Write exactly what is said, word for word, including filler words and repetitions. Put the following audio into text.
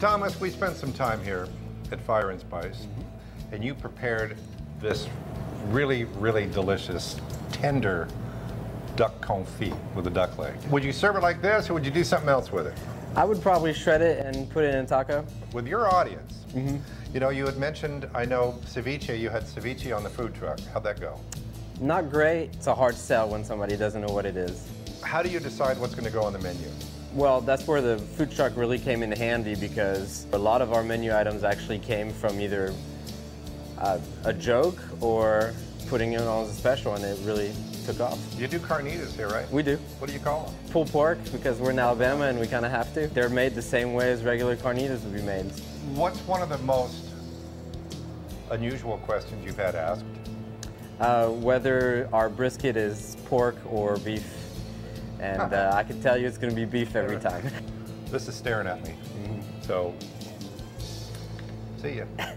Thomas, we spent some time here at Fire and Spice, mm-hmm. and you prepared this really, really delicious, tender duck confit with a duck leg. Would you serve it like this, or would you do something else with it? I would probably shred it and put it in a taco. With your audience, mm-hmm. you know, you had mentioned, I know, ceviche. You had ceviche on the food truck. How'd that go? Not great. It's a hard sell when somebody doesn't know what it is. How do you decide what's going to go on the menu? Well, that's where the food truck really came in handy, because a lot of our menu items actually came from either uh, a joke or putting it on as a special, and it really took off. You do carnitas here, right? We do. What do you call them? Pulled pork, because we're in Alabama and we kind of have to. They're made the same way as regular carnitas would be made. What's one of the most unusual questions you've had asked? Uh, whether our brisket is pork or beef. And uh, I can tell you it's going to be beef every time. This is staring at me. Mm-hmm. So, see ya.